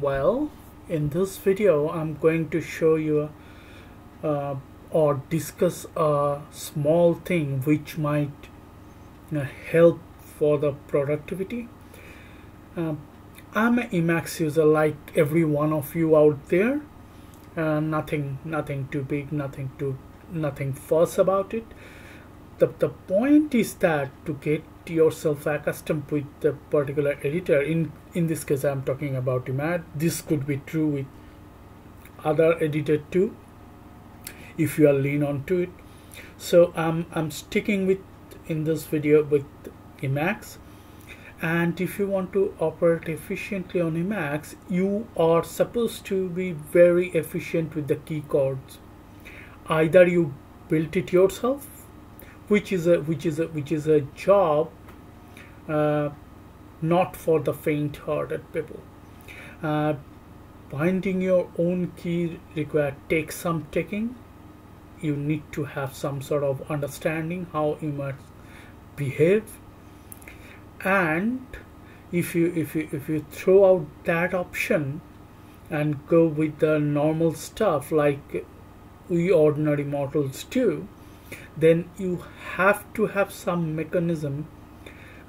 Well, in this video I'm going to show you or discuss a small thing which might help for the productivity. I'm an Emacs user like every one of you out there. Nothing too big, nothing fuss about it. The point is that to get yourself accustomed with the particular editor, in this case I'm talking about Emacs. This could be true with other editor too if you are lean onto it. So I'm sticking with in this video with Emacs, and if you want to operate efficiently on Emacs, you are supposed to be very efficient with the keycords. Either you built it yourself, which is a job not for the faint-hearted people. Binding your own key requires takes some taking. You need to have some sort of understanding how Emacs behave, and if you throw out that option and go with the normal stuff like we ordinary mortals do, then you have to have some mechanism.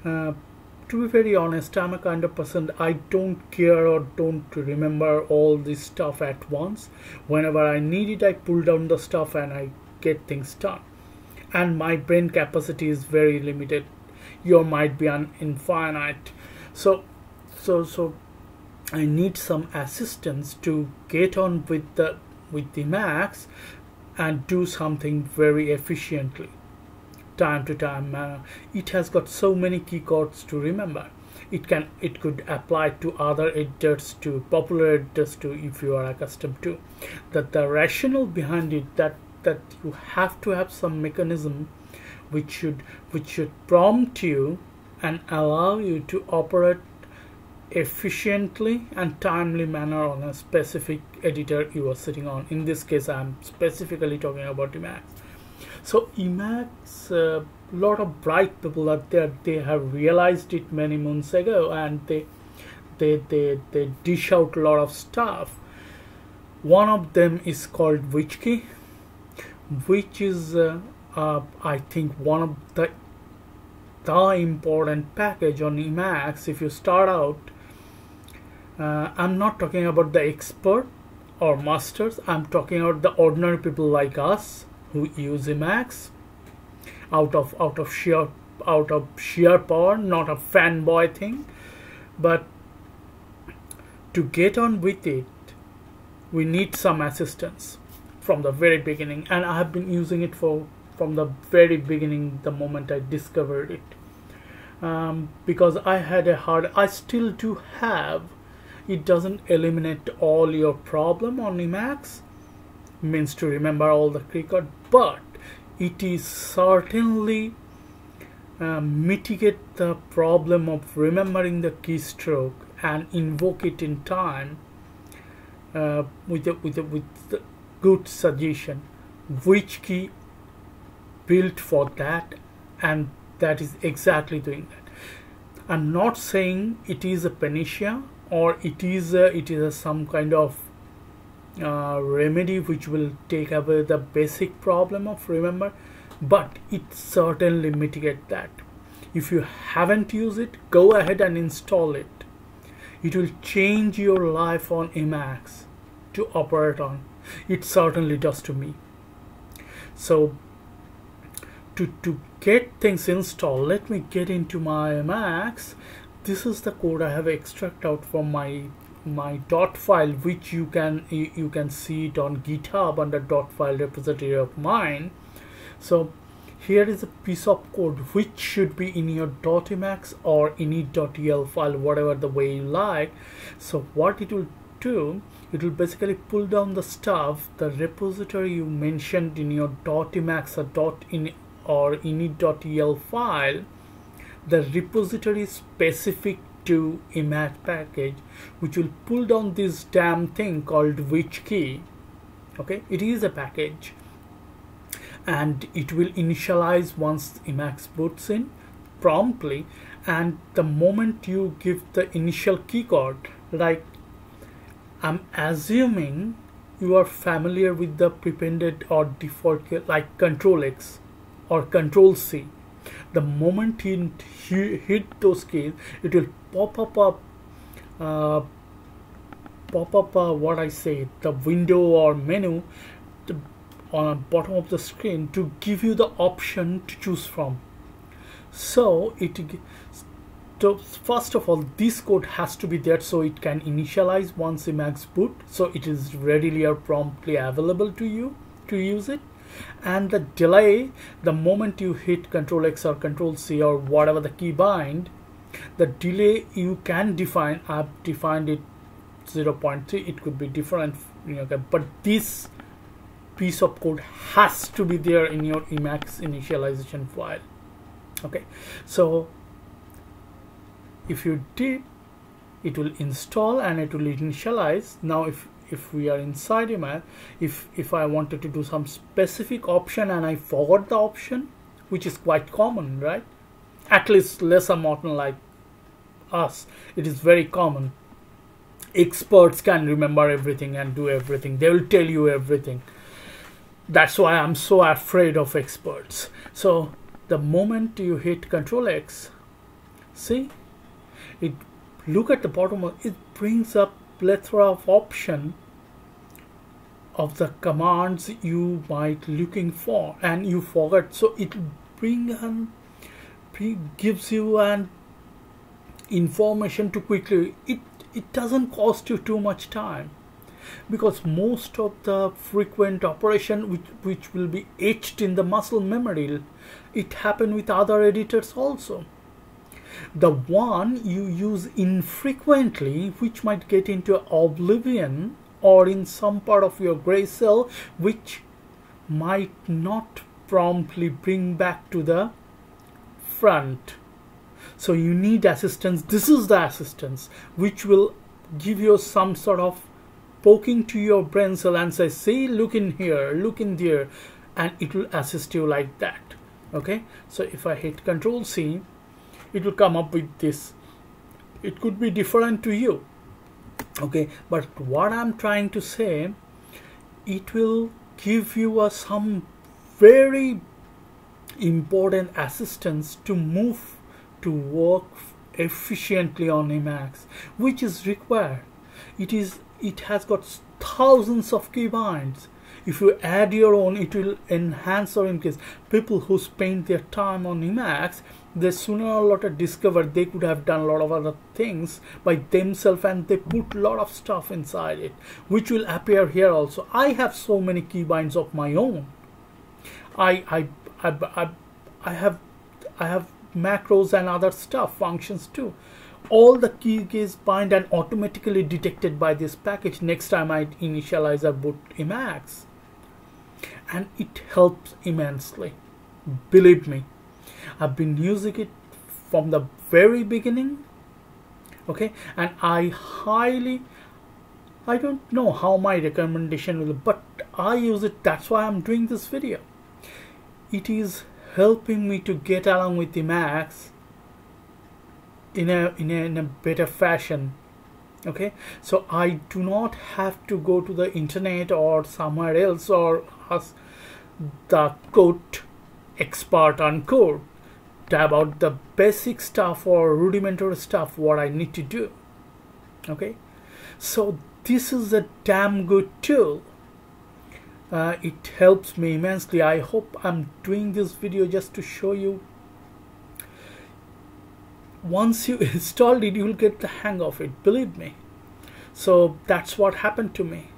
To be very honest, I'm a kind of person, I don't care or don't remember all this stuff at once. Whenever I need it, I pull down the stuff and I get things done. And my brain capacity is very limited. Yours might be infinite. So I need some assistance to get on with the Emacs and do something very efficiently, time to time manner. It has got so many keycords to remember. It could apply to other editors, to popular editors too, if you are accustomed to. That the rationale behind it that you have to have some mechanism which should prompt you and allow you to operate efficiently and timely manner on a specific editor you are sitting on. In this case, I'm specifically talking about Emacs. So Emacs, lot of bright people out there, they have realized it many months ago, and they dish out a lot of stuff. One of them is called Which-Key, which is I think one of the important package on Emacs. If you start out, I'm not talking about the expert or masters, I'm talking about the ordinary people like us who use Emacs out of sheer power, not a fanboy thing, but to get on with it we need some assistance from the very beginning, and I have been using it from the very beginning, the moment I discovered it, because I still do have. It doesn't eliminate all your problem on Emacs, means to remember all the keycords, but it is certainly mitigate the problem of remembering the keystroke and invoke it in time with a good suggestion. Which key built for that, and that is exactly doing that. I'm not saying it is a panacea, or it is some kind of remedy which will take away the basic problem of remember, but it certainly mitigate that. If you haven't used it, go ahead and install it. It will change your life on Emacs to operate on. It certainly does to me. So to get things installed, let me get into my Emacs. This is the code I have extracted out from my dot file, which you can see it on GitHub under dot file repository of mine. So here is a piece of code which should be in your .emacs or init.el file, whatever the way you like. So what it will do, it will basically pull down the stuff, the repository you mentioned in your .emacs or init.el file, the repository specific to Emacs package, which will pull down this damn thing called Which-Key. Okay, it is a package, and it will initialize once Emacs boots in promptly. And the moment you give the initial keycard, like I'm assuming you are familiar with the prepended or default key like Control X or Control C. The moment you hit those keys, it will pop up what I say, the window or menu on bottom of the screen to give you the option to choose from. So first of all, this code has to be there so it can initialize once Emacs boot, so it is readily or promptly available to you to use it. And the delay, the moment you hit Control X or Control C or whatever the key bind, the delay you can define. I've defined it 0.3. It could be different, but this piece of code has to be there in your Emacs initialization file. Okay, so if you did, it will install and it will initialize. Now if we are inside Emacs, if I wanted to do some specific option and I forgot the option, which is quite common, right? At least lesser modern like us, it is very common. Experts can remember everything and do everything. They will tell you everything. That's why I'm so afraid of experts. So the moment you hit Control X, see, it look at the bottom, it brings up plethora of option of the commands you might looking for and you forgot. So it gives you an information to quickly. It doesn't cost you too much time, because most of the frequent operation which will be etched in the muscle memory, it happened with other editors also. The one you use infrequently, which might get into oblivion or in some part of your gray cell, which might not promptly bring back to the front. So you need assistance. This is the assistance which will give you some sort of poking to your brain cell and say, see, look in here, look in there, and it will assist you like that. Okay, so if I hit Control C, it will come up with this. It could be different to you, okay, but what I'm trying to say, it will give you some very important assistance to move to work efficiently on Emacs, which is required. It has got thousands of key binds. If you add your own, it will enhance or increase. People who spend their time on Emacs, they sooner or later discover they could have done a lot of other things by themselves, and they put a lot of stuff inside it, which will appear here also. I have so many key binds of my own. I have macros and other stuff, functions too. All the key gets bind and automatically detected by this package next time I initialize or boot Emacs, and it helps immensely. Believe me, I've been using it from the very beginning, okay, and I don't know how my recommendation will, but I use it. That's why I'm doing this video. It is helping me to get along with Emacs in a better fashion. Okay, so I do not have to go to the internet or somewhere else or ask the quote expert on code about the basic stuff or rudimentary stuff what I need to do. Okay, so this is a damn good tool. It helps me immensely. I hope I'm doing this video just to show you. Once you installed it, you will get the hang of it, believe me. So that's what happened to me.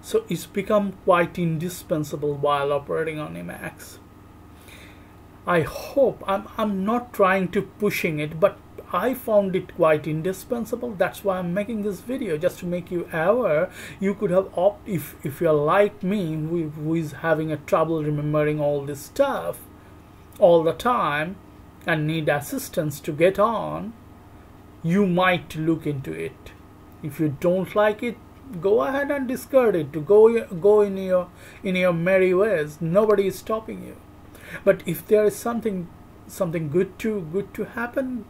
So it's become quite indispensable while operating on Emacs. I hope I'm not trying to pushing it, but I found it quite indispensable. That's why I'm making this video, just to make you aware. You could have opted, if you're like me, who is having a trouble remembering all this stuff all the time and need assistance to get on, you might look into it. If you don't like it, go ahead and discard it. To go in your merry ways. Nobody is stopping you. But if there is something good to happen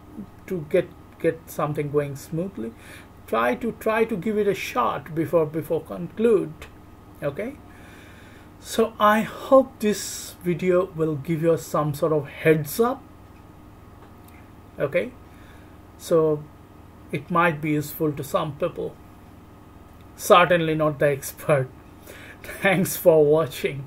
to get something going smoothly, try to give it a shot before conclude. Okay, so I hope this video will give you some sort of heads up. Okay, so it might be useful to some people, certainly not the expert. Thanks for watching.